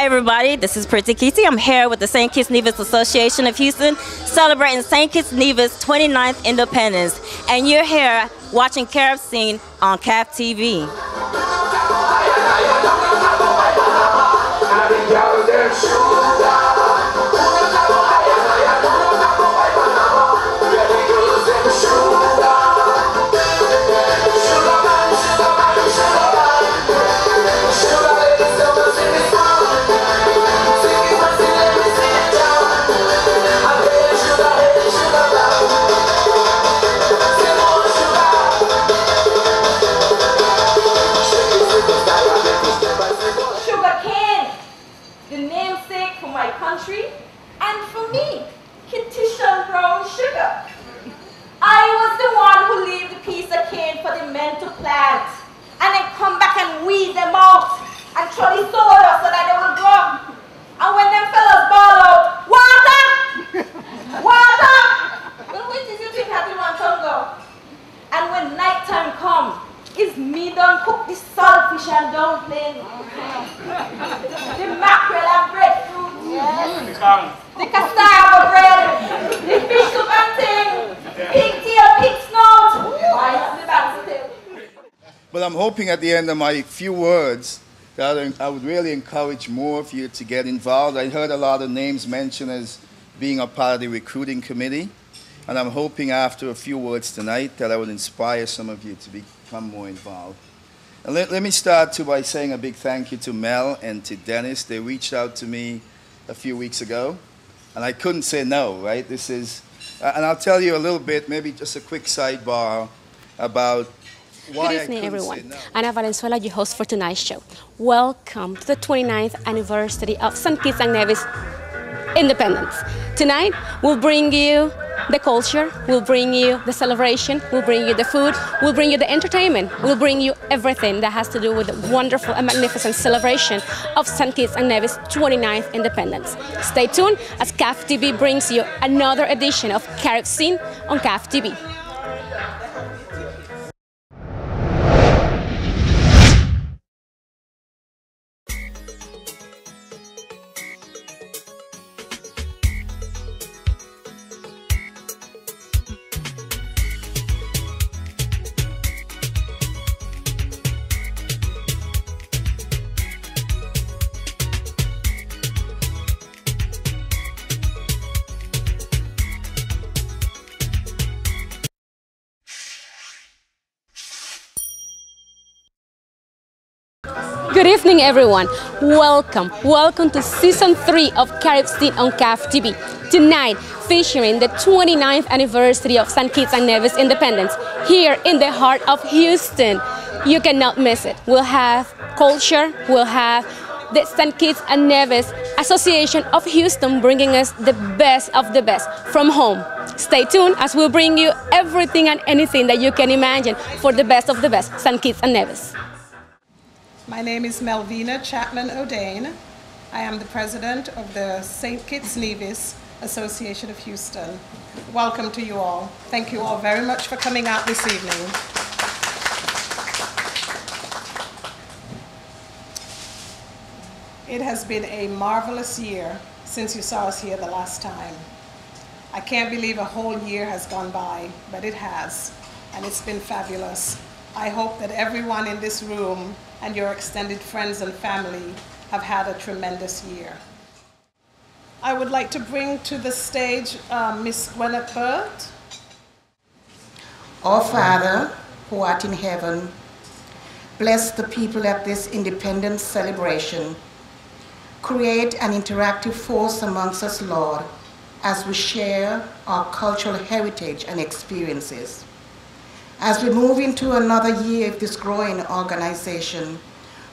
Hi everybody, this is Pritikiti. I'm here with the St. Kitts and Nevis Association of Houston, celebrating St. Kitts and Nevis' 29th independence. And you're here watching Carib Scene on CAHFT TV. I'm hoping at the end of my few words that I would really encourage more of you to get involved. I heard a lot of names mentioned as being a part of the recruiting committee, and I'm hoping after a few words tonight that I would inspire some of you to become more involved. And let me start by saying a big thank you to Mel and to Dennis. They reached out to me a few weeks ago, and I couldn't say no, right? And I'll tell you a little bit, maybe just a quick sidebar about good evening, everyone. Ana Valenzuela, your host for tonight's show. Welcome to the 29th anniversary of St. Kitts and Nevis independence. Tonight, we'll bring you the culture, we'll bring you the celebration, we'll bring you the food, we'll bring you the entertainment, we'll bring you everything that has to do with the wonderful and magnificent celebration of St. Kitts and Nevis' 29th independence. Stay tuned as CAHFT TV brings you another edition of Carib Scene on CAHFT TV. Good evening, everyone. Welcome to Season 3 of Carib Scene on CAHFT TV. Tonight, featuring the 29th anniversary of St. Kitts and Nevis independence here in the heart of Houston. You cannot miss it. We'll have culture, we'll have the St. Kitts and Nevis Association of Houston bringing us the best of the best from home. Stay tuned as we'll bring you everything and anything that you can imagine for the best of the best, St. Kitts and Nevis. My name is Melvina Chapman-Audain. I am the president of the St. Kitts Nevis Association of Houston. Welcome to you all. Thank you all very much for coming out this evening. It has been a marvelous year since you saw us here the last time. I can't believe a whole year has gone by, but it has, and it's been fabulous. I hope that everyone in this room and your extended friends and family have had a tremendous year. I would like to bring to the stage Miss Gwena Pert. Our Father, who art in heaven, bless the people at this independence celebration. Create an interactive force amongst us, Lord, as we share our cultural heritage and experiences. As we move into another year of this growing organization,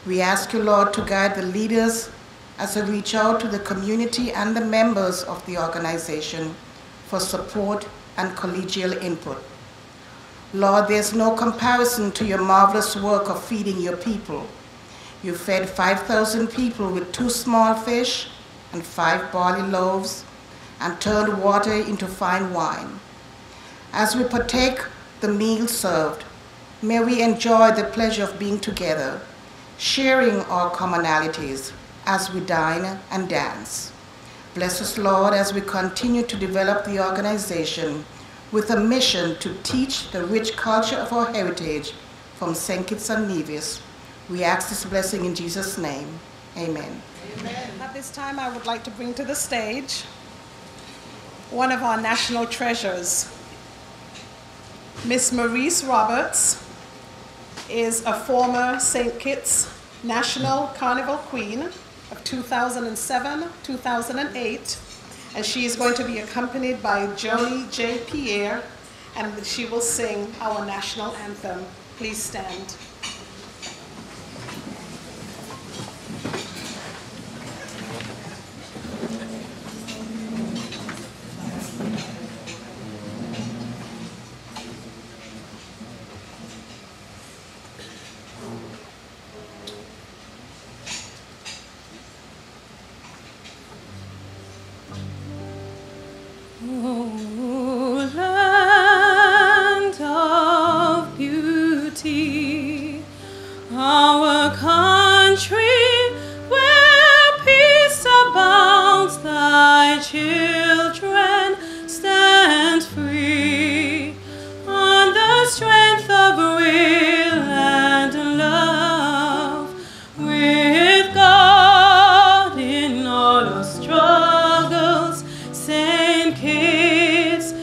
we ask you, Lord, to guide the leaders as they reach out to the community and the members of the organization for support and collegial input. Lord, there's no comparison to your marvelous work of feeding your people. You fed 5,000 people with 2 small fish and 5 barley loaves and turned water into fine wine. As we partake the meal served, may we enjoy the pleasure of being together, sharing our commonalities, as we dine and dance. Bless us, Lord, as we continue to develop the organization with a mission to teach the rich culture of our heritage from St. Kitts and Nevis. We ask this blessing in Jesus' name. Amen. Amen. At this time, I would like to bring to the stage one of our national treasures. Miss Maurice Roberts is a former St. Kitts National Carnival Queen of 2007, 2008, and she is going to be accompanied by Joey J. Pierre, and she will sing our national anthem. Please stand. Kids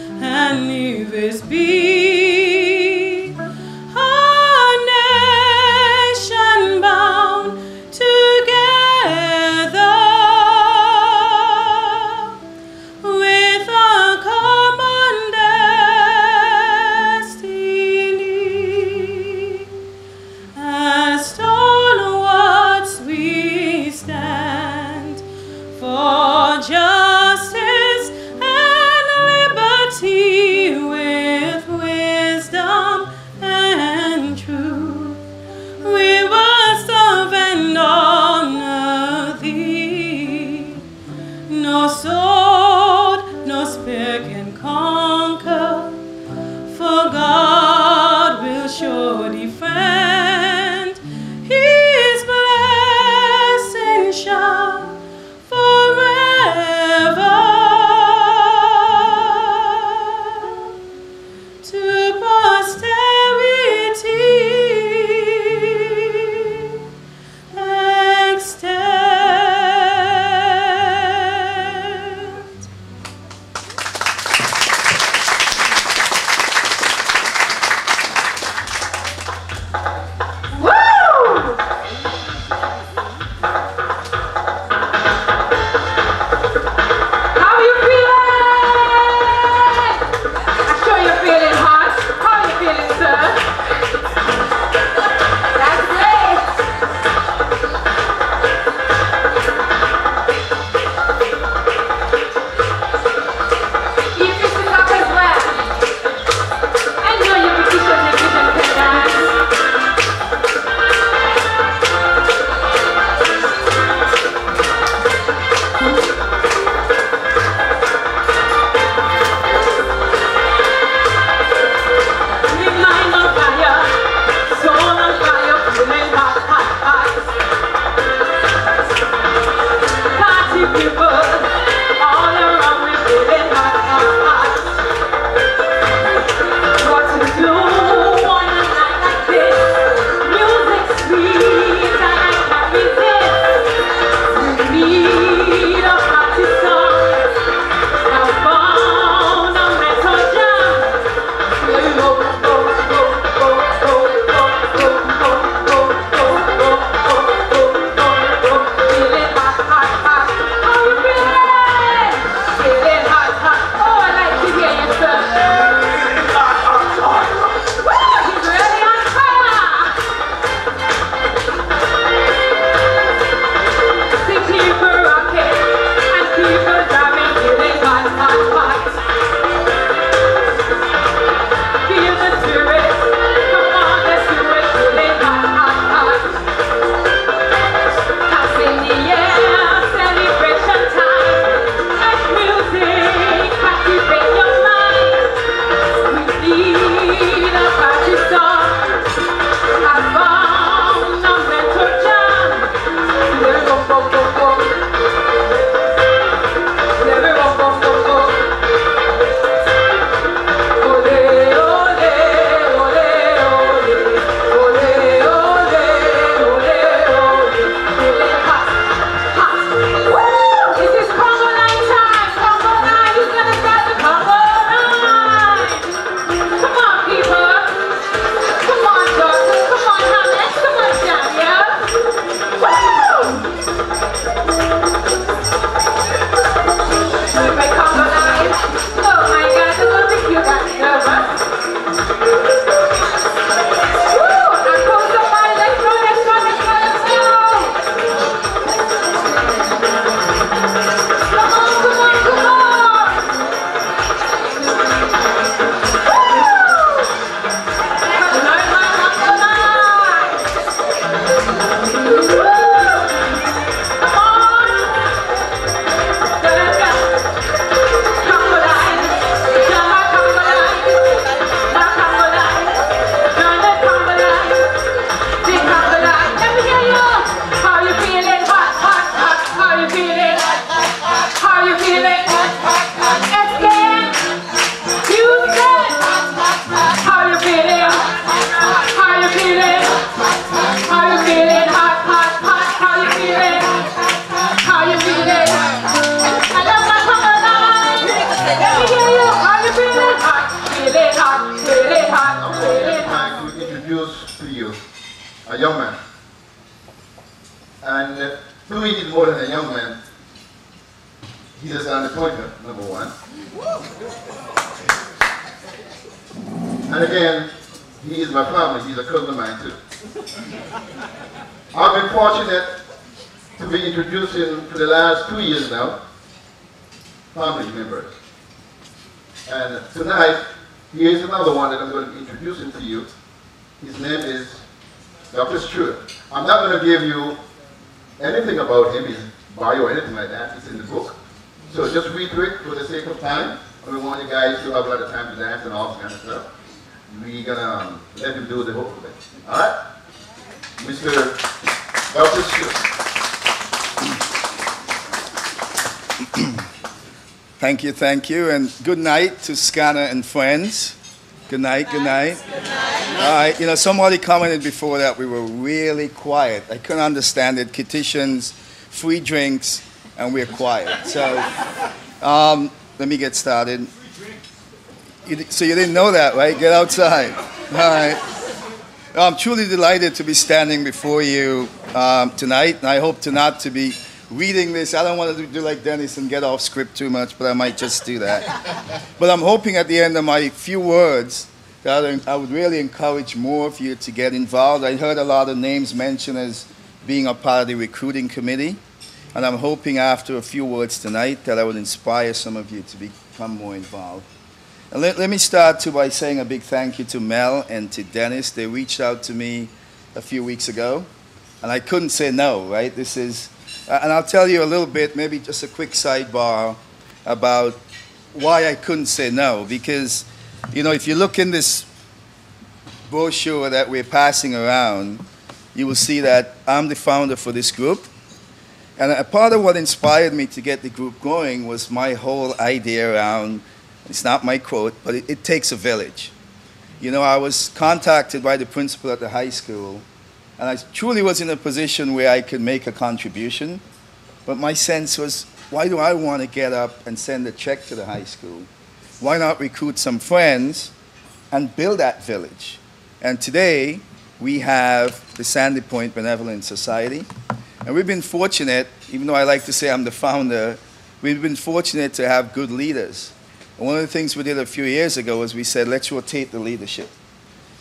He is on the appointment, number one. And again, he is my family. He's a cousin of mine, too. I've been fortunate to be introduced him for the last 2 years now, family members. And tonight, here's another one that I'm going to be introducing to you. His name is Dr. Stewart. I'm not going to give you anything about him, his bio or anything like that. It's in the book. So just read through it for the sake of time. We want you guys to have a lot of time to dance and all that kind of stuff. We're going to let him do the whole thing. All right? Mr. Dr. Stewart. Thank you, and good night to SKNAH and friends. Good night, good night. Good night. All right, you know, somebody commented before that we were really quiet. I couldn't understand it. Kititians, free drinks, and we're quiet. So let me get started. So you didn't know that, right? Get outside. All right. I'm truly delighted to be standing before you tonight, and I hope to not to be reading this. I don't want to do like Dennis and get off script too much, but I might just do that. But I'm hoping at the end of my few words that I would really encourage more of you to get involved. I heard a lot of names mentioned as being a part of the recruiting committee, and I'm hoping after a few words tonight that I would inspire some of you to become more involved. And let me start by saying a big thank you to Mel and to Dennis. They reached out to me a few weeks ago, and I couldn't say no, right? This is... And I'll tell you a little bit, maybe just a quick sidebar about why I couldn't say no. Because, you know, if you look in this brochure that we're passing around, you will see that I'm the founder for this group. And a part of what inspired me to get the group going was my whole idea around, it's not my quote, but it takes a village. You know, I was contacted by the principal at the high school, and I truly was in a position where I could make a contribution. But my sense was, why do I want to get up and send a check to the high school? Why not recruit some friends and build that village? And today, we have the Sandy Point Benevolent Society. And we've been fortunate, even though I like to say I'm the founder, we've been fortunate to have good leaders. And one of the things we did a few years ago was we said, let's rotate the leadership.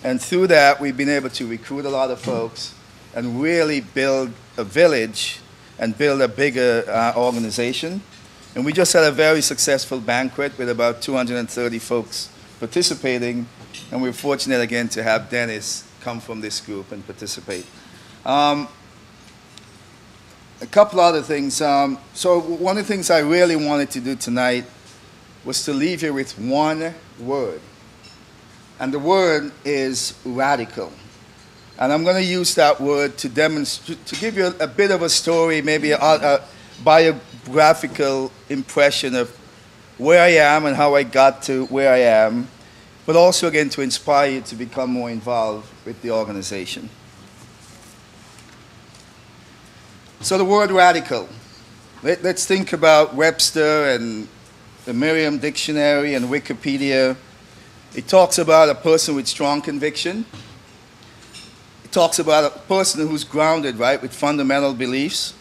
And through that, we've been able to recruit a lot of folks and really build a village and build a bigger organization. And we just had a very successful banquet with about 230 folks participating. And we're fortunate, again, to have Dennis come from this group and participate. A couple other things. So one of the things I really wanted to do tonight was to leave you with one word. And the word is radical. And I'm going to use that word to demonstrate, to give you a bit of a story, maybe a biographical impression of where I am and how I got to where I am, but also, again, to inspire you to become more involved with the organization. So the word radical. Let's think about Webster and the Merriam Dictionary and Wikipedia. It talks about a person with strong conviction. It talks about a person who's grounded, right, with fundamental beliefs.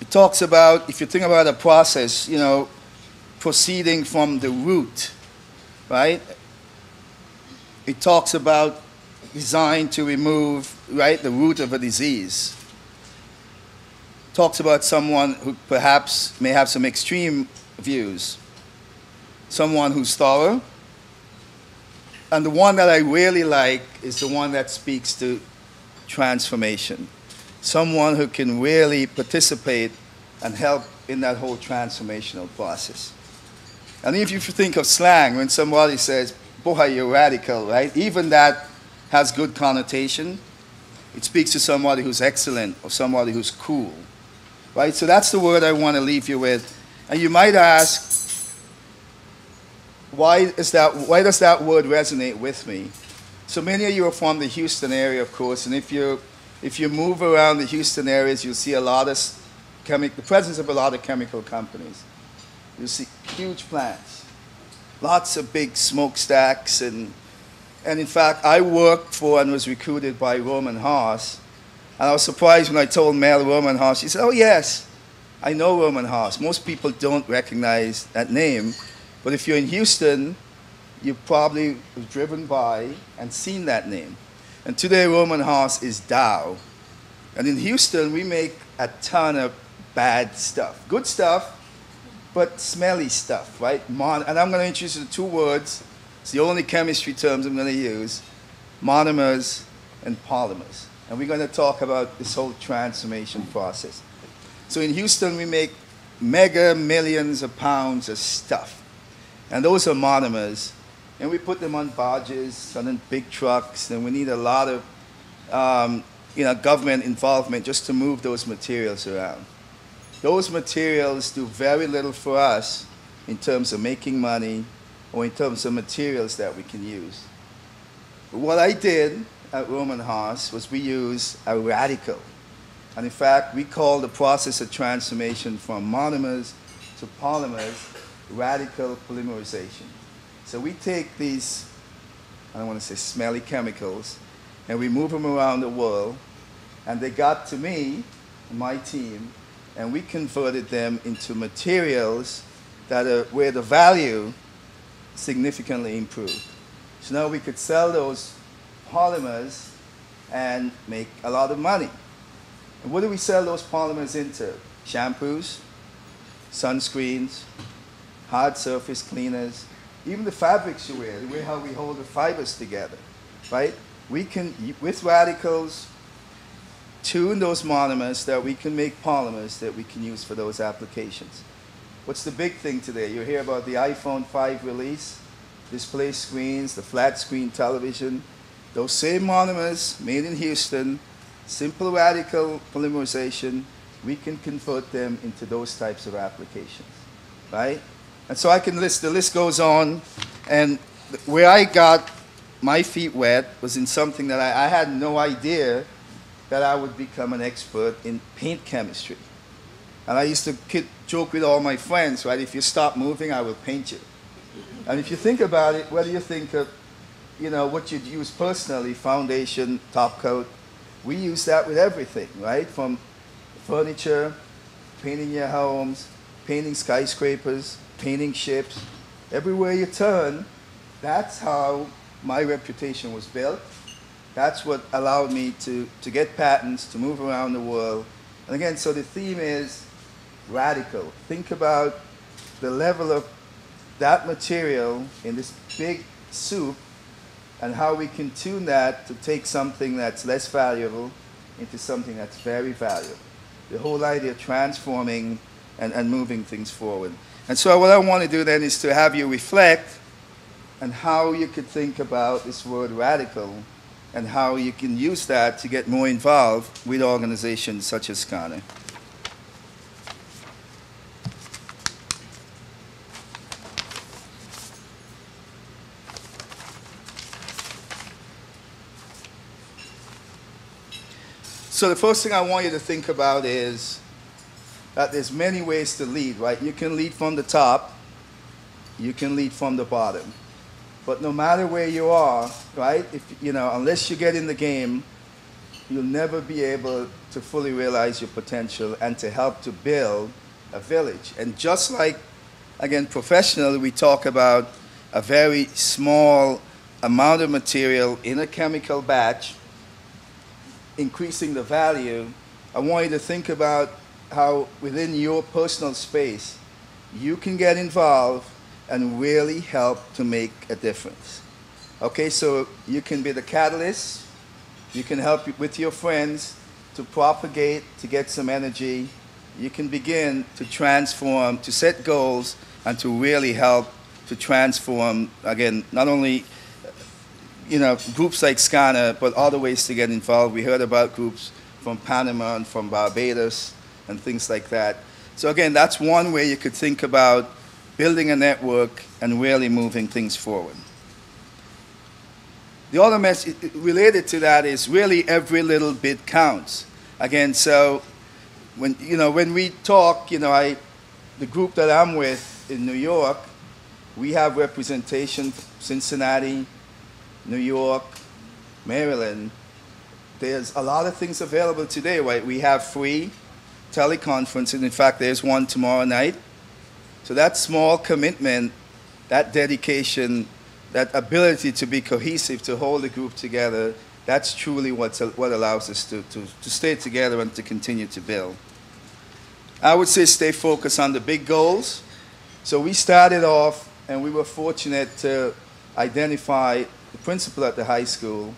It talks about, if you think about a process, you know, proceeding from the root, right? It talks about design to remove, right, the root of a disease. It talks about someone who perhaps may have some extreme views. Someone who's thorough. And the one that I really like is the one that speaks to transformation. Someone who can really participate and help in that whole transformational process. And if you think of slang, when somebody says, boy, you're radical, right? Even that has good connotation. It speaks to somebody who's excellent or somebody who's cool, right? So that's the word I want to leave you with. And you might ask, why does that word resonate with me? So many of you are from the Houston area, of course, and if you move around the Houston areas, you'll see a lot of the presence of a lot of chemical companies. You'll see huge plants, lots of big smokestacks, and in fact, I worked for and was recruited by Rohm and Haas, and I was surprised when I told Mel Rohm and Haas. She said, oh yes, I know Rohm and Haas. Most people don't recognize that name, but if you're in Houston, you probably have driven by and seen that name. And today, Rohm and Haas is Dow. And in Houston, we make a ton of bad stuff. Good stuff, but smelly stuff, right? And I'm going to introduce you to two words. It's the only chemistry terms I'm going to use, monomers and polymers. And we're going to talk about this whole transformation process. So in Houston, we make mega millions of pounds of stuff. And those are monomers. And we put them on barges and in big trucks. And we need a lot of government involvement just to move those materials around. Those materials do very little for us in terms of making money or in terms of materials that we can use. But what I did at Rohm and Haas was we used a radical. And in fact, we call the process of transformation from monomers to polymers radical polymerization. So we take these, I don't want to say smelly chemicals, and we move them around the world, and they got to me, my team, and we converted them into materials that are where the value significantly improved. So now we could sell those polymers and make a lot of money. And what do we sell those polymers into? Shampoos, sunscreens, hard surface cleaners, even the fabrics you wear, the way how we hold the fibers together, right? We can, with radicals, tune those monomers that we can make polymers that we can use for those applications. What's the big thing today? You hear about the iPhone 5 release, display screens, the flat screen television. Those same monomers made in Houston, simple radical polymerization, we can convert them into those types of applications, right? And so I can list, the list goes on, and where I got my feet wet was in something that I had no idea that I would become an expert in paint chemistry. And I used to joke with all my friends, right? If you stop moving, I will paint you. And if you think about it, whether you think of, you know, what you'd use personally, foundation, top coat, we use that with everything, right? From furniture, painting your homes, painting skyscrapers, painting ships. Everywhere you turn, that's how my reputation was built. That's what allowed me to get patents, to move around the world. And again, so the theme is radical. Think about the level of that material in this big soup and how we can tune that to take something that's less valuable into something that's very valuable. The whole idea of transforming and moving things forward. And so what I want to do then is to have you reflect on how you could think about this word radical and how you can use that to get more involved with organizations such as SKNAH. So the first thing I want you to think about is that there's many ways to lead, right? You can lead from the top, you can lead from the bottom. But no matter where you are, right, if, you know, unless you get in the game, you'll never be able to fully realize your potential and to help to build a village. And just like, again, professionally, we talk about a very small amount of material in a chemical batch, increasing the value, I want you to think about how within your personal space, you can get involved and really help to make a difference. Okay, so you can be the catalyst, you can help with your friends to propagate, to get some energy, you can begin to transform, to set goals, and to really help to transform, again, not only groups like SKNAH, but other ways to get involved. We heard about groups from Panama and from Barbados and things like that. So again, that's one way you could think about building a network and really moving things forward. The other message related to that is really every little bit counts. Again, so when we talk, the group that I'm with in New York, we have representation from Cincinnati, New York, Maryland. There's a lot of things available today, right? We have free, teleconferences. In fact, there's one tomorrow night. So that small commitment, that dedication, that ability to be cohesive, to hold the group together, that's truly what allows us to stay together and to continue to build. I would say stay focused on the big goals. So we started off, and we were fortunate to identify the principal at the high school.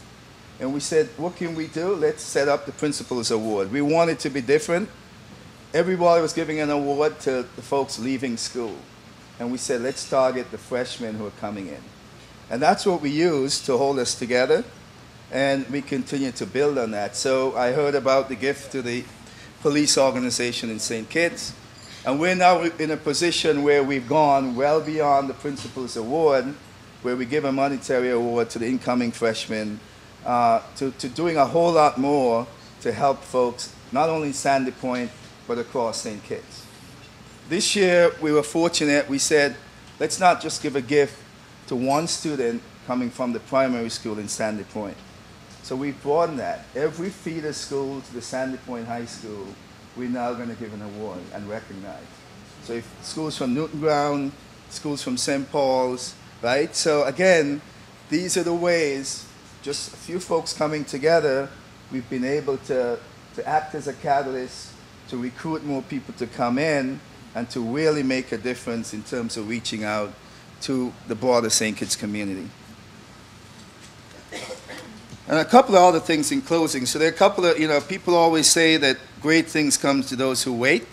And we said, what can we do? Let's set up the Principal's Award. We wanted to be different. Everybody was giving an award to the folks leaving school. And we said, let's target the freshmen who are coming in. And that's what we used to hold us together. And we continue to build on that. So I heard about the gift to the police organization in St. Kitts. And we're now in a position where we've gone well beyond the Principal's Award, where we give a monetary award to the incoming freshmen, to doing a whole lot more to help folks, not only in Sandy Point, but across St. Kitts. This year, we were fortunate. We said, let's not just give a gift to one student coming from the primary school in Sandy Point. So we broadened that. Every feeder school to the Sandy Point High School, we're now going to give an award and recognize. So if schools from Newton Ground, schools from St. Paul's, right? So again, these are the ways, just a few folks coming together, we've been able to act as a catalyst, to recruit more people to come in, and to really make a difference in terms of reaching out to the broader St. Kitts community. And a couple of other things in closing. So there are a couple of, people always say that great things come to those who wait.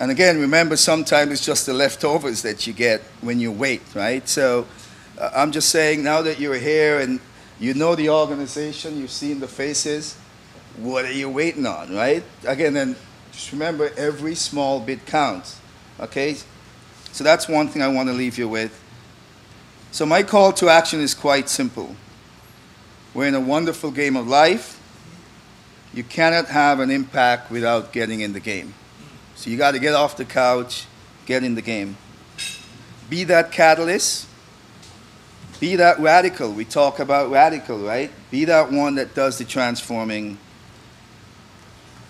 And again, remember, sometimes it's just the leftovers that you get when you wait, right? So I'm just saying, now that you're here and you know the organization, you've seen the faces, what are you waiting on, right? Again, and just remember, every small bit counts, okay? So that's one thing I want to leave you with. So my call to action is quite simple. We're in a wonderful game of life. You cannot have an impact without getting in the game. So you got to get off the couch, get in the game. Be that catalyst. Be that radical. We talk about radical, right? Be that one that does the transforming.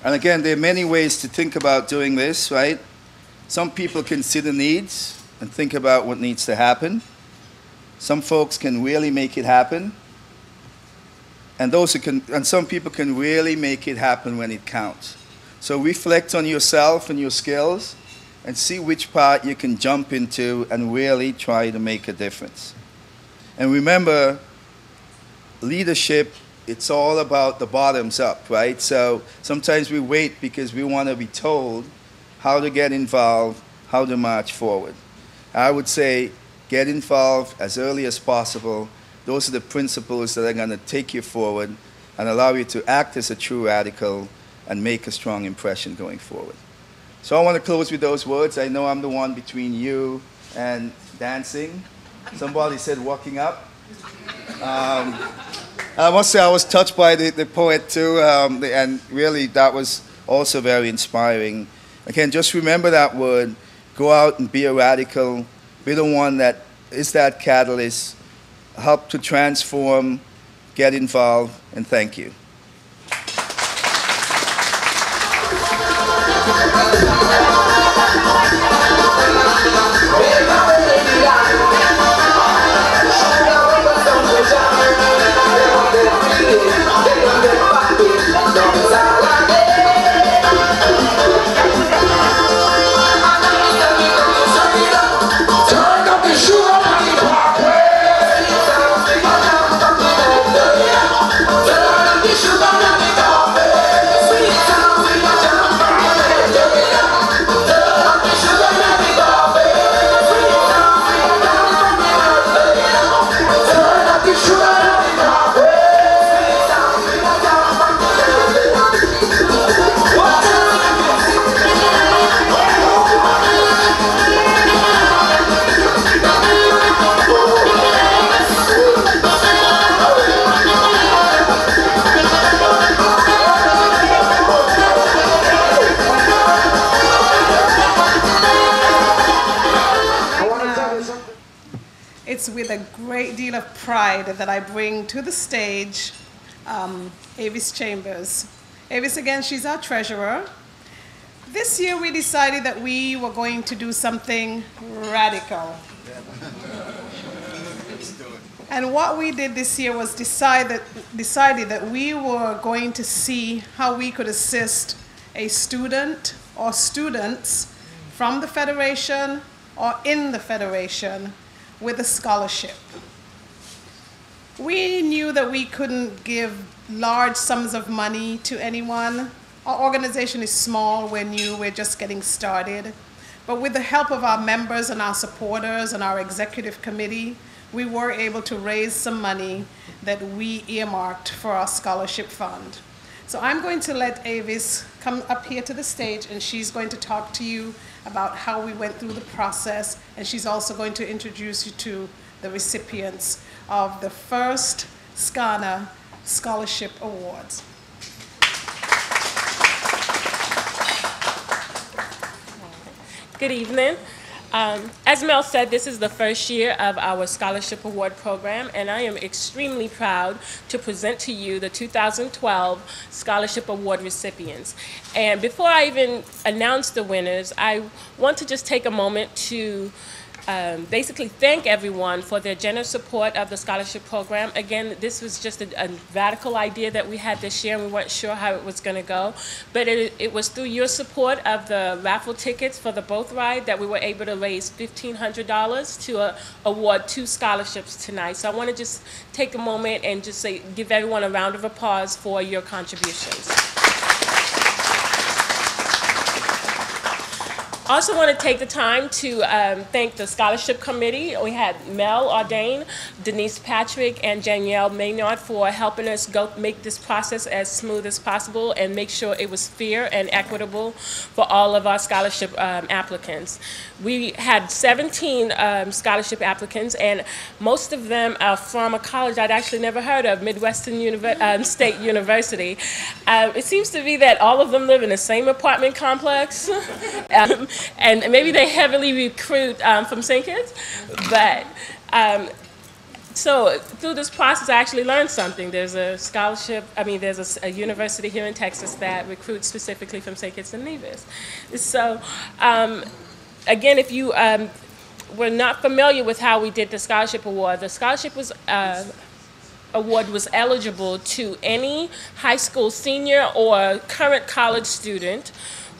And again, there are many ways to think about doing this, right? Some people consider needs and think about what needs to happen. Some folks can really make it happen, and some people can really make it happen when it counts. So reflect on yourself and your skills, and see which part you can jump into and really try to make a difference. And remember, leadership, it's all about the bottoms up, right? So sometimes we wait because we want to be told how to get involved, how to march forward. I would say, get involved as early as possible. Those are the principles that are going to take you forward and allow you to act as a true radical and make a strong impression going forward. So I want to close with those words. I know I'm the one between you and dancing. Somebody said walking up. I must say I was touched by the poet too, and really that was also very inspiring. Again, just remember that word. Go out and be a radical. Be the one that is that catalyst, help to transform, get involved, and thank you. Of pride that I bring to the stage Avis Chambers Avis again, she's our treasurer. This year we decided that we were going to do something radical. And what we did this year was decided that we were going to see how we could assist a student or students from the Federation or in the Federation with a scholarship. We knew that we couldn't give large sums of money to anyone. Our organization is small, we're new, we're just getting started. But with the help of our members and our supporters and our executive committee, we were able to raise some money that we earmarked for our scholarship fund. So I'm going to let Avis come up here to the stage, and she's going to talk to you about how we went through the process, and she's also going to introduce you to the recipients of the first SKNAH Scholarship Awards. Good evening. As Mel said, this is the first year of our Scholarship Award program, and I am extremely proud to present to you the 2012 Scholarship Award recipients. And before I even announce the winners, I want to just take a moment to basically thank everyone for their generous support of the scholarship program. Again, this was just a radical idea that we had this year, and we weren't sure how it was going to go. But it was through your support of the raffle tickets for the boat ride that we were able to raise $1,500 to award 2 scholarships tonight. So I want to just take a moment and just say, give everyone a round of applause for your contributions. I also want to take the time to thank the scholarship committee. We had Mel Audain, Denise Patrick, and Danielle Maynard for helping us make this process as smooth as possible and make sure it was fair and equitable for all of our scholarship applicants. We had 17 scholarship applicants, and most of them are from a college I'd actually never heard of, Midwestern State University. It seems to be that all of them live in the same apartment complex. And maybe they heavily recruit from St. Kitts, but so through this process, I actually learned something. There's a scholarship, there's a university here in Texas that recruits specifically from St. Kitts and Nevis. So again, if you were not familiar with how we did the scholarship award, the scholarship was award was eligible to any high school senior or current college student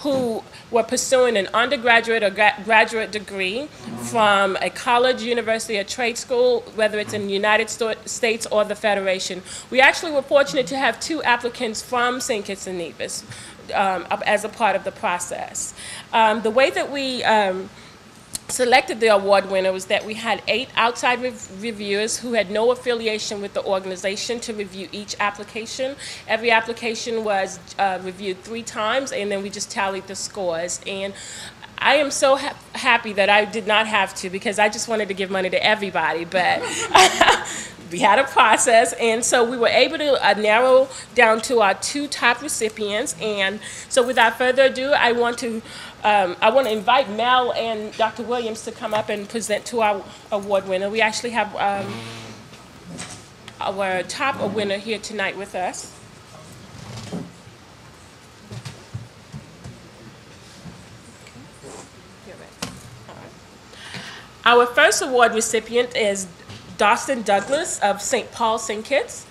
who were pursuing an undergraduate or graduate degree from a college, university, or trade school, whether it's in the United States or the Federation. We actually were fortunate to have 2 applicants from St. Kitts and Nevis as a part of the process. The way that we selected the award winner was that we had 8 outside reviewers who had no affiliation with the organization to review each application. Every application was reviewed 3 times, and then we just tallied the scores. And I am so happy that I did not have to, because I just wanted to give money to everybody, but we had a process, and so we were able to narrow down to our 2 top recipients. And so without further ado, I want to invite Mel and Dr. Williams to come up and present to our award winner. We actually have our top winner here tonight with us. Our first award recipient is Dawson Douglas of St. Paul, St. Kitts.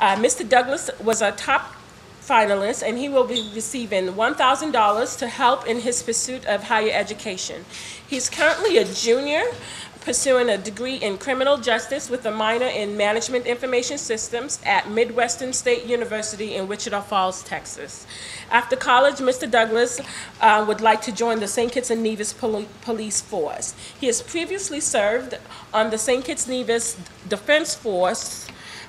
Mr. Douglas was a top finalist, and he will be receiving $1,000 to help in his pursuit of higher education. He's currently a junior, pursuing a degree in criminal justice with a minor in management information systems at Midwestern State University in Wichita Falls, Texas. After college, Mr. Douglas would like to join the St. Kitts and Nevis Police Force. He has previously served on the St. Kitts Nevis Defense Force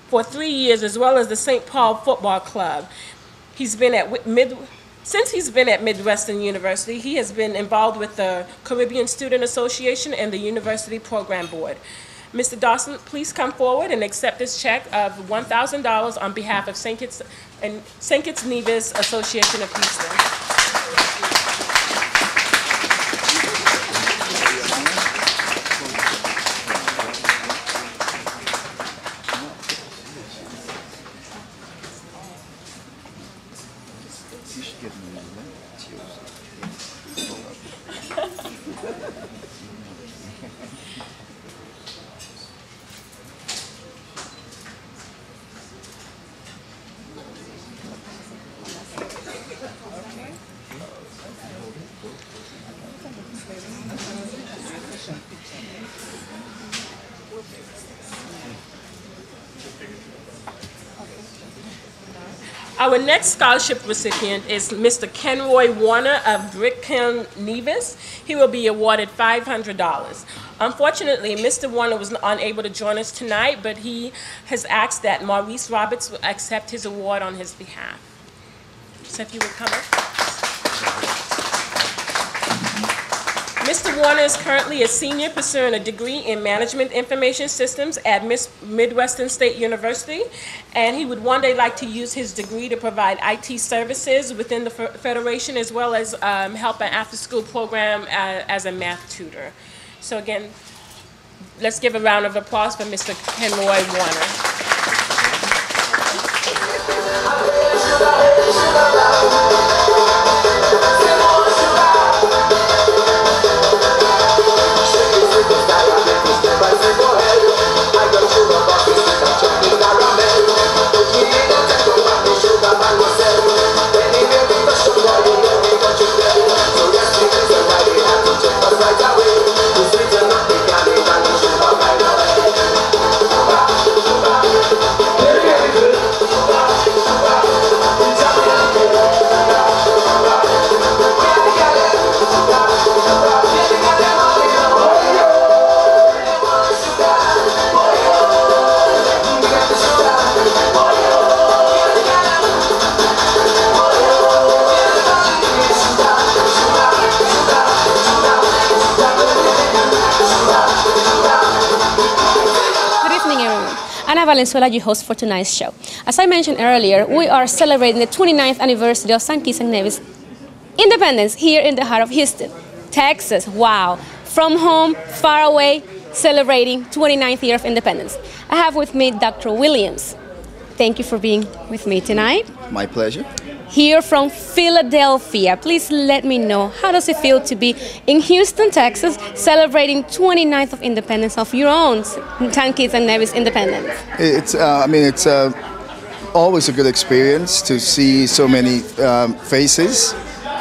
for 3 years, as well as the St. Paul Football Club. He's been at Since he's been at Midwestern University, he has been involved with the Caribbean Student Association and the University Program Board. Mr. Dawson, please come forward and accept this check of $1,000 on behalf of St. Kitts and St. Kitts Nevis Association of Houston. Our next scholarship recipient is Mr. Kenroy Warner of St. Kitts and Nevis. He will be awarded $500. Unfortunately, Mr. Warner was unable to join us tonight, but he has asked that Maurice Roberts will accept his award on his behalf. So if you would come up. Mr. Warner is currently a senior pursuing a degree in Management Information Systems at Midwestern State University, and he would one day like to use his degree to provide IT services within the Federation, as well as help an after-school program as a math tutor. So again, let's give a round of applause for Mr. Kenroy Warner. Ana Valenzuela, your host for tonight's show. As I mentioned earlier, we are celebrating the 29th anniversary of St. Kitts and Nevis independence here in the heart of Houston, Texas. Wow. From home, far away, celebrating 29th year of independence. I have with me Dr. Williams. Thank you for being with me tonight. My pleasure. Here from Philadelphia. Please let me know, how does it feel to be in Houston, Texas, celebrating 29th of independence of your own St. Kitts and Nevis independence? It's, I mean, it's always a good experience to see so many faces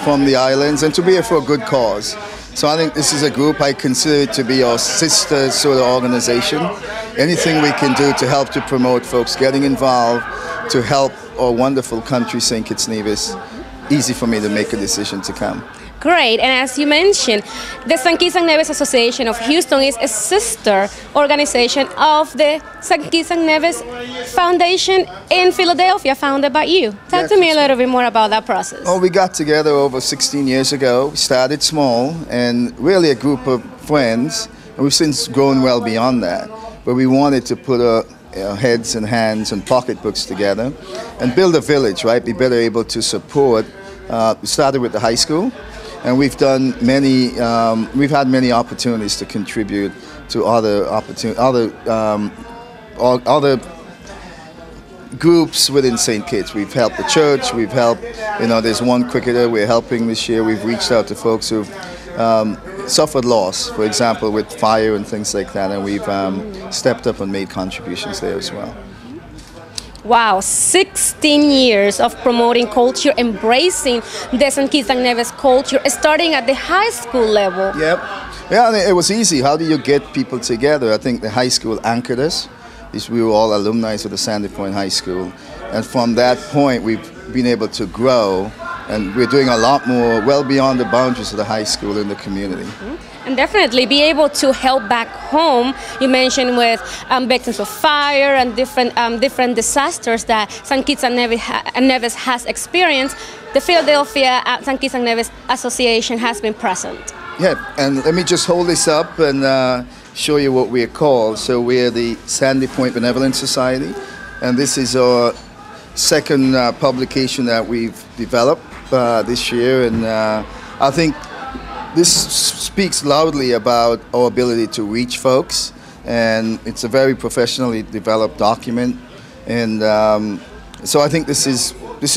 from the islands and to be here for a good cause. So I think this is a group I consider to be our sister sort of organization. Anything we can do to help to promote folks getting involved, to help our wonderful country, St. Kitts and Nevis, easy for me to make a decision to come. Great, and as you mentioned, the St. Kitts and Nevis Association of Houston is a sister organization of the St. Kitts and Nevis Foundation in Philadelphia, founded by you. Talk to me a little bit more about that process. Oh, we got together over 16 years ago. We started small and really a group of friends, and we've since grown well beyond that. But we wanted to put our heads and hands and pocketbooks together and build a village, right? Be better able to support. We started with the high school, and we've done many. We've had many opportunities to contribute to other groups within St. Kitts. We've helped the church. We've helped, you know, there's one cricketer we're helping this year. We've reached out to folks who've suffered loss, for example, with fire and things like that, and we've stepped up and made contributions there as well. Wow, 16 years of promoting culture, embracing the St. Kitts and Nevis culture, starting at the high school level. Yep. Yeah, it was easy. How do you get people together? I think the high school anchored us. We were all alumni of the Sandy Point High School. And from that point, we've been able to grow, and we're doing a lot more, well beyond the boundaries of the high school in the community. And definitely be able to help back home. You mentioned with victims of fire and different disasters that St. Kitts and Nevis has experienced. The Philadelphia St. Kitts and Nevis Association has been present. Yeah, and let me just hold this up and show you what we're called. So we're the Sandy Point Benevolent Society, and this is our second publication that we've developed this year, and I think this speaks loudly about our ability to reach folks, and it's a very professionally developed document, and so I think this is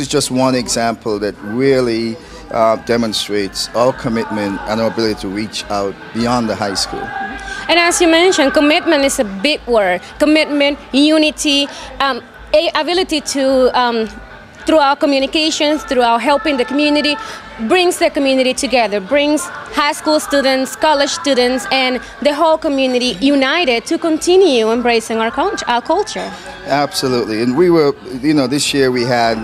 just one example that really demonstrates our commitment and our ability to reach out beyond the high school. And as you mentioned, commitment is a big word. Commitment, unity, ability to through our communications, through our helping the community, brings the community together, brings high school students, college students, and the whole community united to continue embracing our culture. Absolutely, and we were, you know, this year we had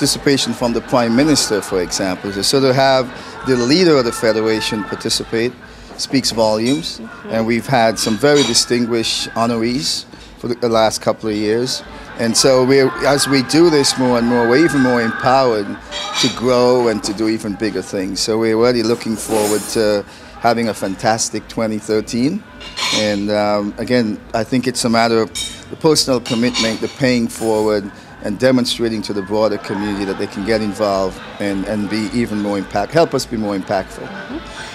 participation from the Prime Minister, for example. So to have the leader of the Federation participate speaks volumes, and we've had some very distinguished honorees for the last couple of years. And so as we do this more and more, we're even more empowered to grow and to do even bigger things. So we're really looking forward to having a fantastic 2013. And again, I think it's a matter of the personal commitment, the paying forward, and demonstrating to the broader community that they can get involved and be even more impactful, help us be more impactful.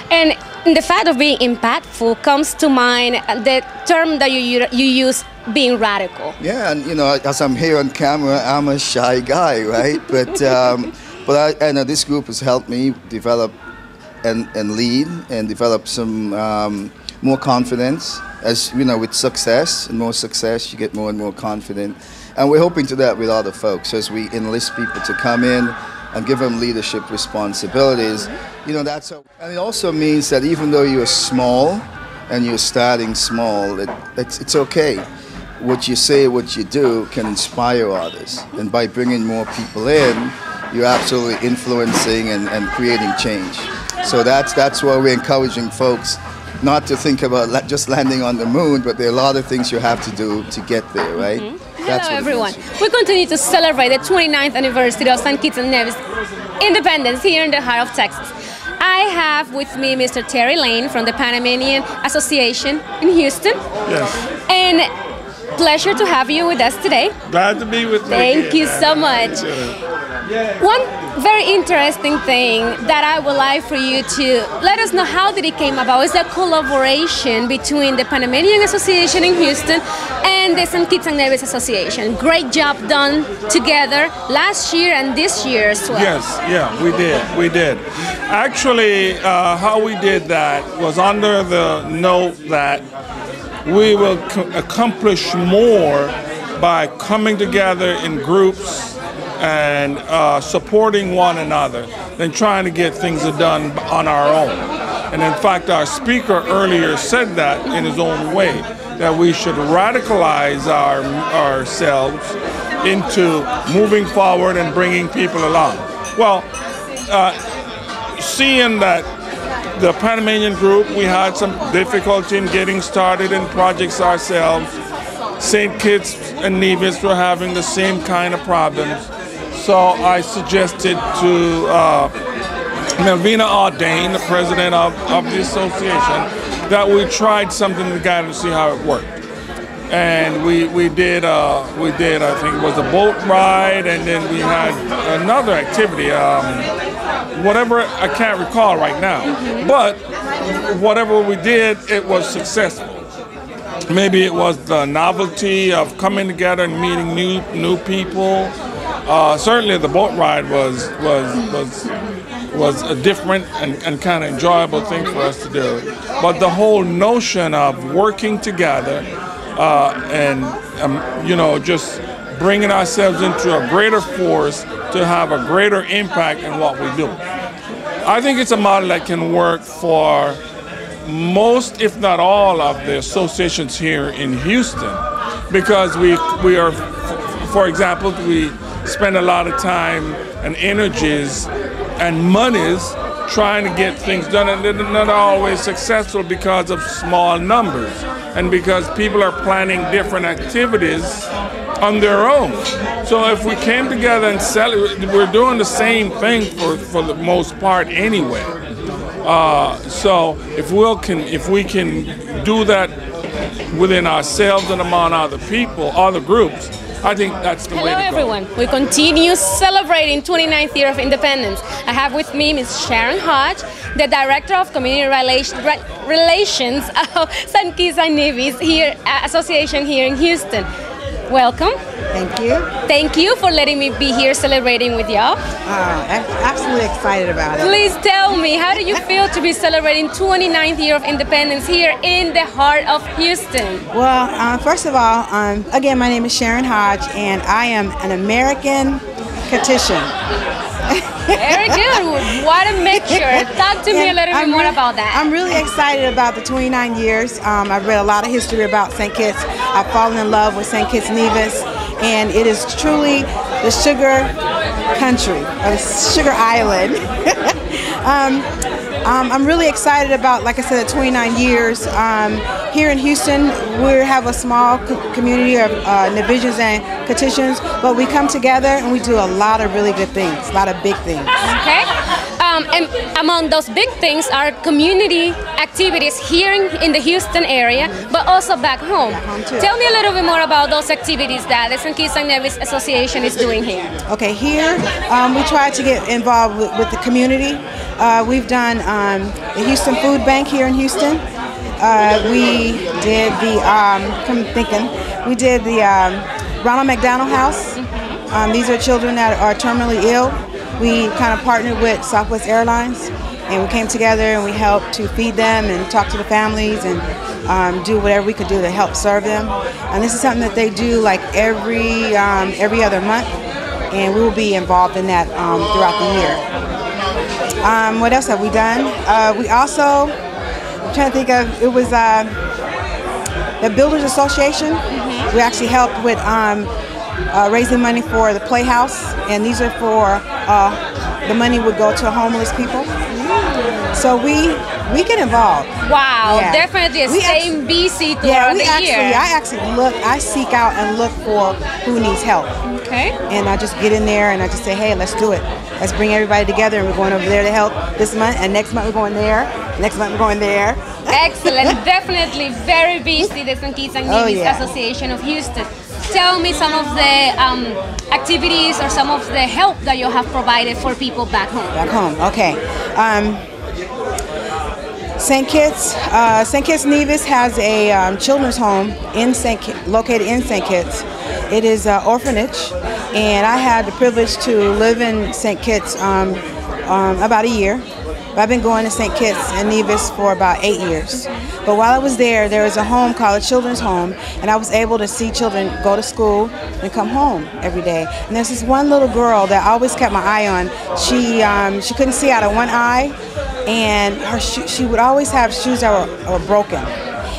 And the fact of being impactful comes to mind, the term that you use, being radical. Yeah, and you know, as I'm here on camera, I'm a shy guy, right? But I know this group has helped me develop and lead and develop some more confidence. As you know, with success and more success, you get more and more confident. And we're hoping to that with other folks as we enlist people to come in and give them leadership responsibilities. You know, that's how, and it also means that even though you're small and you're starting small, it's okay. What you say, what you do can inspire others. And by bringing more people in, you're absolutely influencing and creating change. So that's why we're encouraging folks not to think about just landing on the moon, but there are a lot of things you have to do to get there, right? Hello everyone. We continue to celebrate the 29th anniversary of St. Kitts and Nevis independence here in the heart of Texas. I have with me Mr. Terry Lane from the Panamanian Association in Houston. Yes. And pleasure to have you with us today. Glad to be with you. Thank you so much. One very interesting thing that I would like for you to let us know how did it came about is the collaboration between the Panamanian Association in Houston and the St. Kitts and Nevis Association. Great job done together last year and this year as well. Yes, yeah, we did. Actually, how we did that was under the note that we will accomplish more by coming together in groups and supporting one another than trying to get things done on our own. And in fact, our speaker earlier said that in his own way, that we should radicalize ourselves into moving forward and bringing people along. Well, seeing that the Panamanian group, we had some difficulty in getting started in projects ourselves. St. Kitts and Nevis were having the same kind of problems. So I suggested to Melvina Audain, the president of the association, that we tried something together to see how it worked. And we did, I think it was a boat ride, and then we had another activity, whatever, I can't recall right now. But whatever we did, it was successful. Maybe it was the novelty of coming together and meeting new people. Certainly the boat ride was a different and kind of enjoyable thing for us to do. But the whole notion of working together you know, just bringing ourselves into a greater force to have a greater impact in what we do. I think it's a model that can work for most, if not all, of the associations here in Houston, because we are, for example, we spend a lot of time and energies and monies trying to get things done, and they're not always successful because of small numbers and because people are planning different activities on their own. So if we came together and celebrate, we're doing the same thing for the most part anyway. So if we can do that within ourselves and among other people, other groups, I think that's the way to go. Hello everyone. We continue celebrating 29th year of independence. I have with me Ms. Sharon Hodge, the Director of Community Relations of St. Kitts and Nevis Association here in Houston. Welcome. Thank you. Thank you for letting me be here celebrating with y'all. I'm absolutely excited about it. Please tell me, how do you feel to be celebrating 29th year of independence here in the heart of Houston? Well, first of all, again, my name is Sharon Hodge, and I am an American Catholic. Very good. What a mixture. Talk to me a little bit more about that. I'm really excited about the 29 years. I've read a lot of history about St. Kitts. I've fallen in love with St. Kitts Nevis, and it is truly the sugar country, or the sugar island. I'm really excited about, like I said, 29 years. Here in Houston, we have a small community of Nevisians and Kittitians, but we come together and we do a lot of really good things, a lot of big things. Okay. And among those big things are community activities here in the Houston area, but also back home. Back home too. Tell me a little bit more about those activities that the St. Kitts and Nevis Association is doing here. Okay, here we try to get involved with the community. We've done the Houston Food Bank here in Houston. We did the Ronald McDonald House. These are children that are terminally ill. We kind of partnered with Southwest Airlines, and we came together and we helped to feed them and talk to the families and do whatever we could do to help serve them. And this is something that they do like every other month, and we will be involved in that throughout the year. What else have we done? We also, I'm trying to think of, it was the Builders Association. We actually helped with raising money for the Playhouse, and these are for the money would go to homeless people. So we get involved. Wow, yeah. Definitely the same BC throughout the year. I seek out and look for who needs help. Okay. And I just get in there and I just say, hey, let's do it. Let's bring everybody together, and we're going over there to help this month, and next month we're going there. Next month we're going there. Excellent. Definitely very busy, the St. Kitts and Nevis Association of Houston. Tell me some of the activities or some of the help that you have provided for people back home. Back home, okay. St. Kitts Nevis has a children's home in located in St. Kitts. It is an orphanage, and I had the privilege to live in St. Kitts about a year. I've been going to St. Kitts and Nevis for about 8 years. But while I was there, there was a home called a children's home, and I was able to see children go to school and come home every day. And there's this one little girl that I always kept my eye on. She couldn't see out of one eye, and her she would always have shoes that were broken.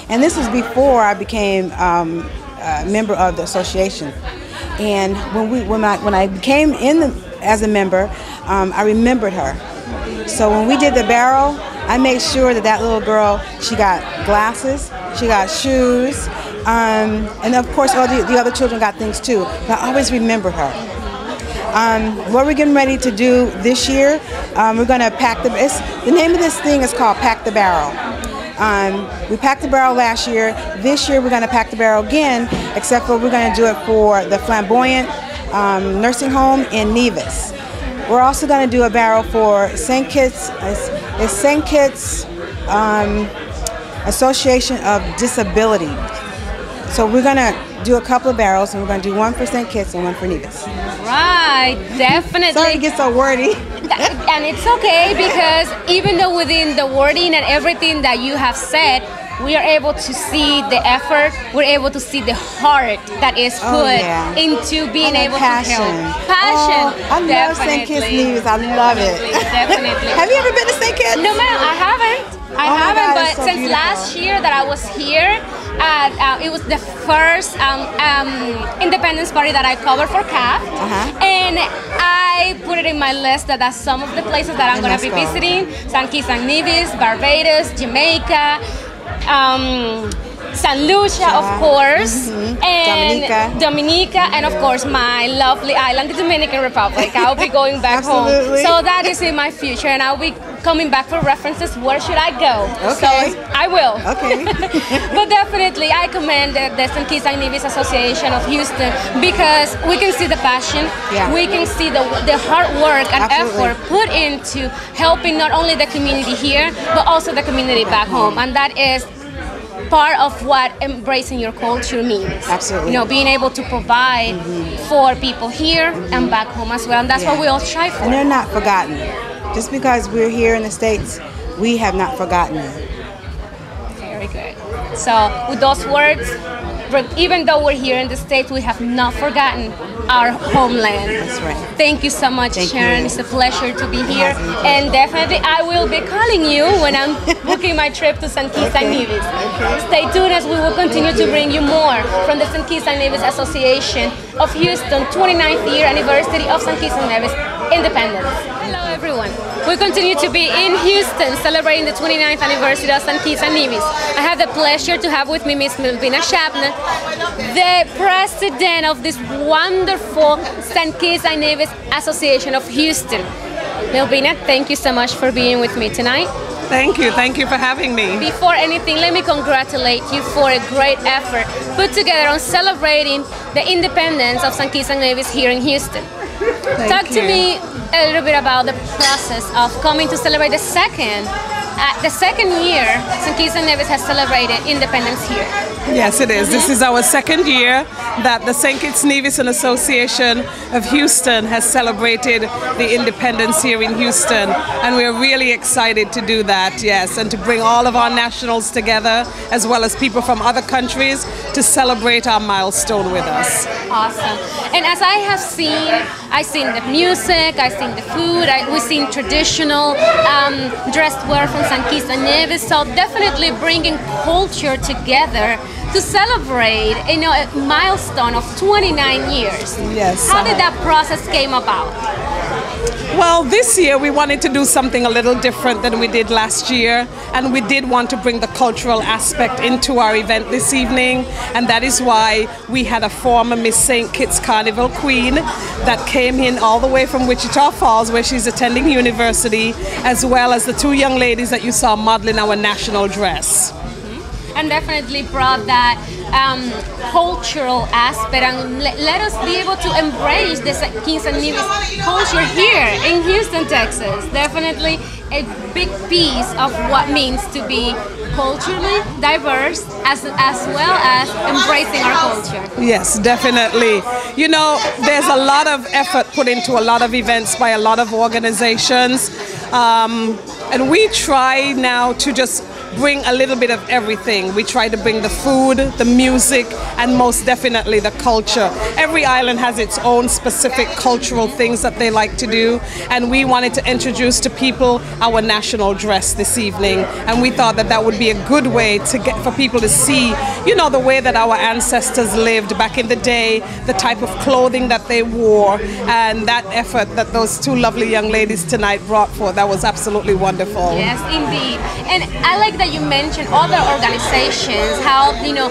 And this was before I became a member of the association. And when I became as a member, I remembered her. So when we did the barrel, I made sure that that little girl, she got glasses, she got shoes, and of course all the other children got things too, but I always remember her. What we're getting ready to do this year, we're going to pack the name of this thing is called Pack the Barrel. We packed the barrel last year. This year we're going to pack the barrel again, except for we're going to do it for the Flamboyant Nursing Home in Nevis. We're also going to do a barrel for St. Kitts, the St. Kitts Association of Disability. So we're going to do a couple of barrels, and we're going to do one for St. Kitts and one for Nevis. Right, definitely. Sorry to get so wordy. And it's okay, because even though within the wording and everything that you have said, we are able to see the effort, we're able to see the heart that is put into being able to help. Passion. Oh, I love St. Kitts Nevis. I love it. Definitely. Have you ever been to St. Kitts? No, ma'am, I haven't. I haven't, but so since last year that I was here, it was the first Independence Party that I covered for CAHFT, and I put it in my list that that's some of the places that I'm going to be visiting: St. Kitts and Nevis, Barbados, Jamaica, San Lucia, of course, and Dominica, and of course my lovely island, the Dominican Republic. I'll be going back home. So that is in my future, and I'll be coming back for references. Where should I go? Okay. So I will. Okay. But definitely, I commend the St. Kitts and Nevis Association of Houston, because we can see the passion, we can see the hard work and effort put into helping not only the community here, but also the community back home, and that is part of what embracing your culture means. Absolutely. You know, being able to provide for people here and back home as well, and that's what we all try for. And they're not forgotten. Just because we're here in the States, we have not forgotten them. Very good. So with those words, even though we're here in the States, we have not forgotten our homeland. That's right. Thank you so much, Sharon. It's a pleasure to be here. And definitely, I will be calling you when I'm booking my trip to St. Kitts and Nevis. Stay tuned as we will continue to bring you more from the St. Kitts and Nevis Association of Houston 29th year anniversary of St. Kitts and Nevis independence. Hello, everyone. We continue to be in Houston celebrating the 29th anniversary of St. Kitts and Nevis. I have the pleasure to have with me Miss Melvina Chapner, the president of this wonderful St. Kitts and Nevis Association of Houston. Melvina, thank you so much for being with me tonight. Thank you for having me. Before anything, let me congratulate you for a great effort put together on celebrating the independence of St. Kitts and Nevis here in Houston. Talk to me a little bit about the process of coming to celebrate the second year St. Kitts and Nevis has celebrated independence here. Yes, it is. This is our second year that the St. Kitts Nevis and Association of Houston has celebrated the independence here in Houston, and we're really excited to do that, yes, and to bring all of our nationals together as well as people from other countries to celebrate our milestone with us. Awesome. And as I have seen, I've seen the music, I've seen the food, we've seen traditional dressed wear from St. Kitts and Nevis, so definitely bringing culture together to celebrate, you know, a milestone of 29 years. Yes. How did that process came about? Well, this year we wanted to do something a little different than we did last year, and we did want to bring the cultural aspect into our event this evening, and that is why we had a former Miss St. Kitts Carnival Queen that came in all the way from Wichita Falls, where she's attending university, as well as the two young ladies that you saw modeling our national dress. And definitely brought that cultural aspect and let us be able to embrace the St. Kitts and Nevis culture here in Houston, Texas. Definitely a big piece of what means to be culturally diverse as well as embracing our culture. Yes, definitely. You know, there's a lot of effort put into a lot of events by a lot of organizations, and we try now to just bring a little bit of everything. We try to bring the food, the music, and most definitely the culture. Every island has its own specific cultural things that they like to do, and we wanted to introduce to people our national dress this evening, and we thought that that would be a good way to get for people to see, you know, the way that our ancestors lived back in the day, the type of clothing that they wore, and that effort that those two lovely young ladies tonight brought forth, that was absolutely wonderful. Yes, indeed. And I like that you mentioned other organizations, how, you know,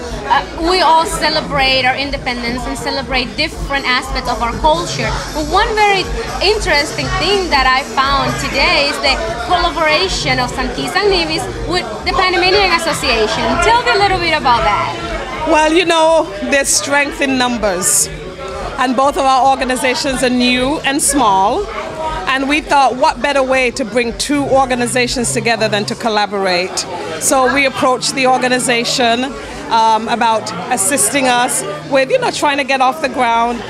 we all celebrate our independence and celebrate different aspects of our culture. But one very interesting thing that I found today is the collaboration of St. Kitts and Nevis with the Panamanian Association. Tell me a little bit about that. Well, you know, there's strength in numbers, and both of our organizations are new and small. And we thought, what better way to bring two organizations together than to collaborate? So we approached the organization about assisting us with, you know, trying to get off the ground.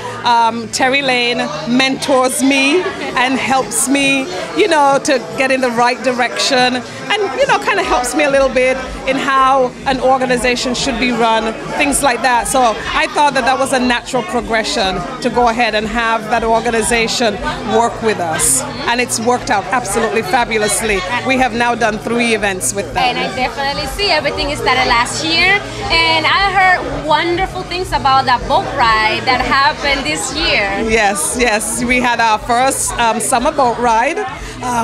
Terry Lane mentors me and helps me, you know, to get in the right direction, and, you know, kind of helps me a little bit in how an organization should be run, things like that. So I thought that that was a natural progression to go ahead and have that organization work with us, and it's worked out absolutely fabulously. We have now done 3 events with them. And I definitely see everything started last year, and I heard wonderful things about that boat ride that happened this year. Yes, yes, we had our first summer boat ride,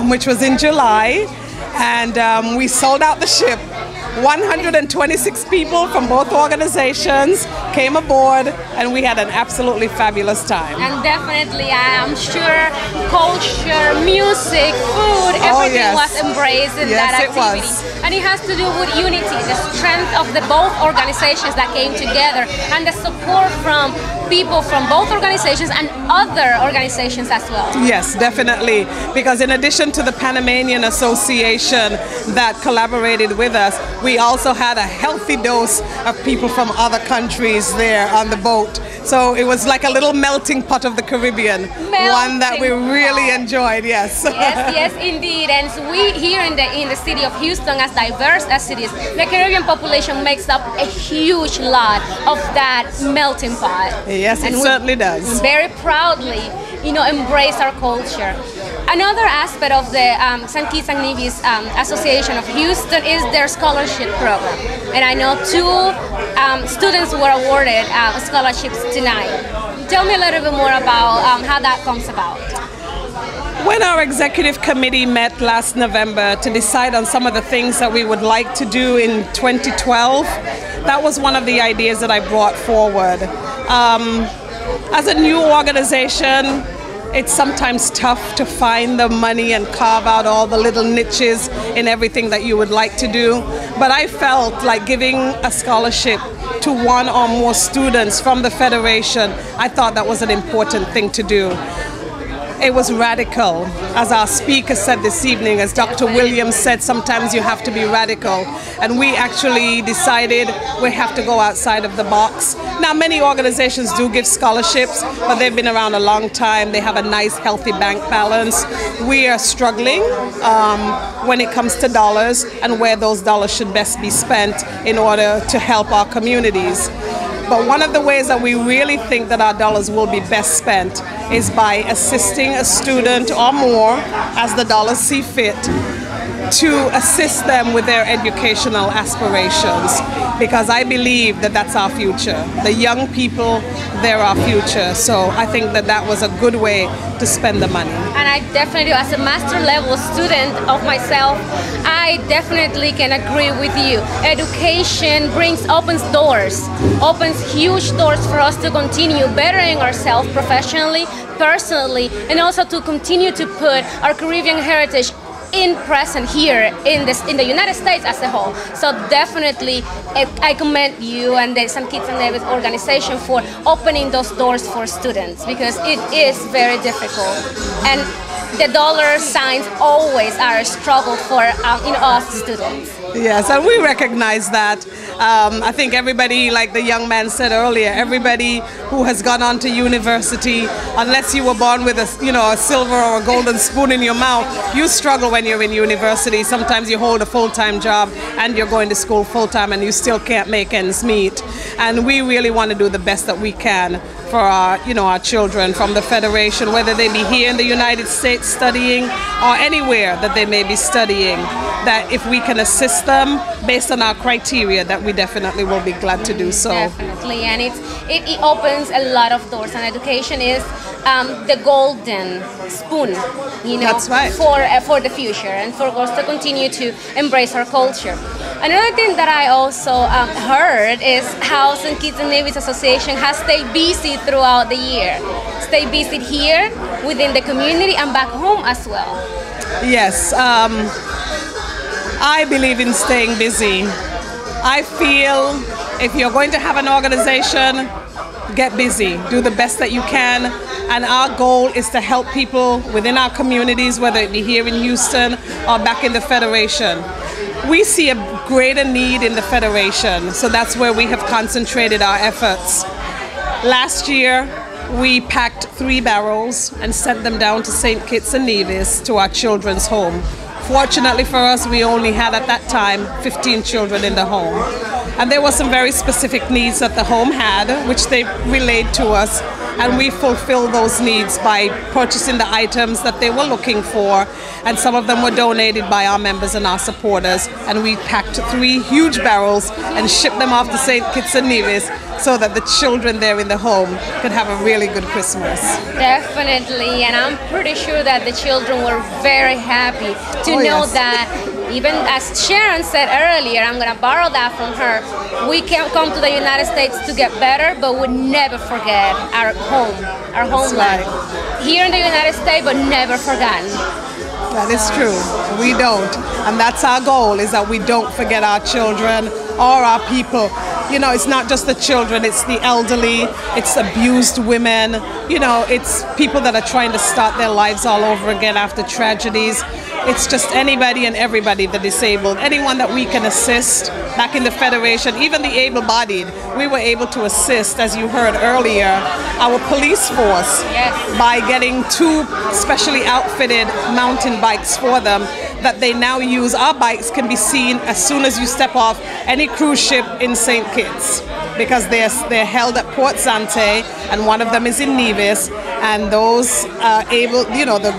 which was in July, and we sold out the ship. 126 people from both organizations came aboard, and we had an absolutely fabulous time. And definitely, I am sure culture, music, food, everything was embraced in that activity. And it has to do with unity, the strength of the both organizations that came together, and the support from people from both organizations and other organizations as well. Yes, definitely, because in addition to the Panamanian Association that collaborated with us, we also had a healthy dose of people from other countries there on the boat. So it was like a little melting pot of the Caribbean, one that we really enjoyed, yes. Yes, yes, indeed. And so we here in the city of Houston, as diverse as it is, the Caribbean population makes up a huge lot of that melting pot. Yes, and it certainly does. Very proudly, you know, embrace our culture. Another aspect of the St. Kitts and Nevis Association of Houston is their scholarship program. And I know two students were awarded scholarships tonight. Tell me a little bit more about how that comes about. When our executive committee met last November to decide on some of the things that we would like to do in 2012, that was one of the ideas that I brought forward. As a new organization, it's sometimes tough to find the money and carve out all the little niches in everything that you would like to do. But I felt like giving a scholarship to one or more students from the Federation, I thought that was an important thing to do. It was radical, as our speaker said this evening, as Dr. Williams said, sometimes you have to be radical. And we actually decided we have to go outside of the box. Now, many organizations do give scholarships, but they've been around a long time. They have a nice, healthy bank balance. We are struggling when it comes to dollars and where those dollars should best be spent in order to help our communities. But one of the ways that we really think that our dollars will be best spent is by assisting a student or more, as the dollars see fit, to assist them with their educational aspirations, because I believe that that's our future. The young people, they're our future. So I think that that was a good way to spend the money. And I definitely, as a master level student of myself, I definitely can agree with you. Education opens doors, opens huge doors for us to continue bettering ourselves professionally, personally, and also to continue to put our Caribbean heritage in present here in the United States as a whole. So definitely I commend you and the St. Kitts and Nevis organization for opening those doors for students, because it is very difficult. And the dollar signs always are a struggle for us students. Yes, and we recognize that. I think everybody, like the young man said earlier, everybody who has gone on to university, unless you were born with a silver or a golden spoon in your mouth, you struggle when you're in university. Sometimes you hold a full-time job and you're going to school full-time and you still can't make ends meet. And we really want to do the best that we can for our children from the Federation, whether they be here in the United States studying or anywhere that they may be studying, that if we can assist them based on our criteria, that we definitely will be glad to do so. Definitely, and it opens a lot of doors, and education is the golden spoon, you know. That's right. For the future and for us to continue to embrace our culture. Another thing that I also heard is how St. Kitts and Nevis Association has stayed busy throughout the year. Stay busy here, within the community, and back home as well. Yes, I believe in staying busy. I feel if you're going to have an organization, get busy, do the best that you can. And our goal is to help people within our communities, whether it be here in Houston or back in the Federation. We see a greater need in the Federation, so that's where we have concentrated our efforts. Last year, we packed 3 barrels and sent them down to St. Kitts and Nevis to our children's home. Fortunately for us, we only had at that time 15 children in the home. And there were some very specific needs that the home had, which they relayed to us, and we fulfilled those needs by purchasing the items that they were looking for, and some of them were donated by our members and our supporters, and we packed 3 huge barrels and shipped them off to St. Kitts and Nevis so that the children there in the home could have a really good Christmas. Definitely, and I'm pretty sure that the children were very happy to know that. Even as Sharon said earlier, I'm going to borrow that from her, we can come to the United States to get better, but we'll never forget our home, our homeland. Right. Here in the United States, but never forgotten. That is true. We don't. And that's our goal, is that we don't forget our children or our people. you know, it's not just the children, it's the elderly, it's abused women, you know, it's people that are trying to start their lives all over again after tragedies. It's just anybody and everybody, the disabled, anyone that we can assist. Back in the Federation, even the able-bodied, we were able to assist, as you heard earlier, our police force by getting 2 specially outfitted mountain bikes for them that they now use. Our bikes can be seen as soon as you step off any cruise ship in St. Kitts because they're held at Port Zante, and one of them is in Nevis, and those are able, you know, the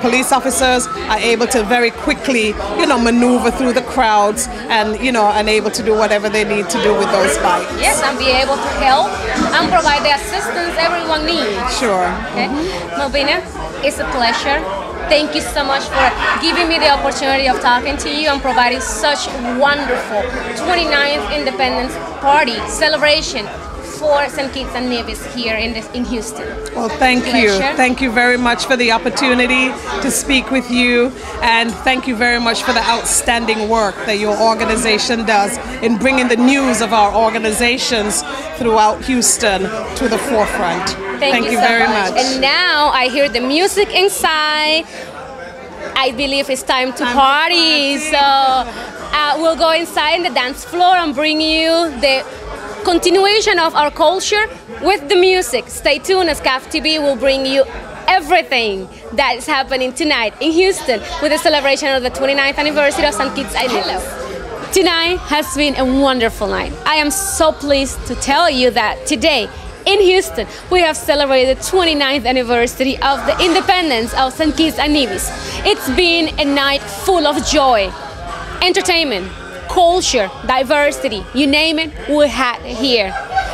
police officers are able to very quickly, you know, maneuver through the crowds and, you know, and able to do whatever they need to do with those bikes. Yes, and be able to help and provide the assistance everyone needs. Sure. Okay. Melvina, it's a pleasure. Thank you so much for giving me the opportunity of talking to you and providing such wonderful 29th Independence Party celebration for St. Kitts and Nevis here in Houston. Well, thank you. Thank you very much for the opportunity to speak with you, and thank you very much for the outstanding work that your organization does in bringing the news of our organizations throughout Houston to the forefront. Thank you so very much. And now I hear the music inside. I believe it's time to party. So we'll go inside the dance floor and bring you the continuation of our culture with the music. Stay tuned, as CAHFT TV will bring you everything that is happening tonight in Houston with the celebration of the 29th anniversary of St. Kitts and Nevis. Tonight has been a wonderful night. I am so pleased to tell you that today in Houston we have celebrated the 29th anniversary of the independence of St. Kitts and Nevis. It's been a night full of joy, entertainment, culture, diversity, you name it, we had here.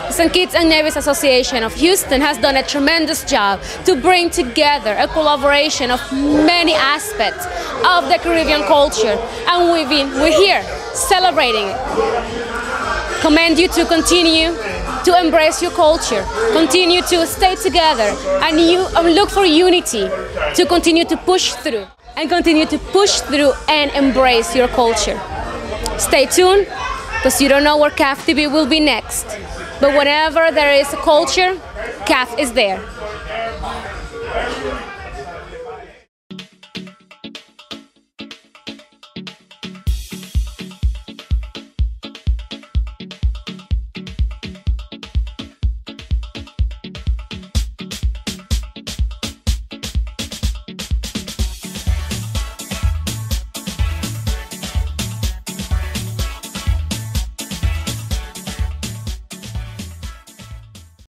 The St. Kitts and Nevis Association of Houston has done a tremendous job to bring together a collaboration of many aspects of the Caribbean culture, and we're here celebrating it. Commend you to continue to embrace your culture, continue to stay together, and you look for unity to continue to push through, and continue to push through and embrace your culture. Stay tuned, because you don't know where CAHFT TV will be next. But whenever there is a culture, CAHFT is there.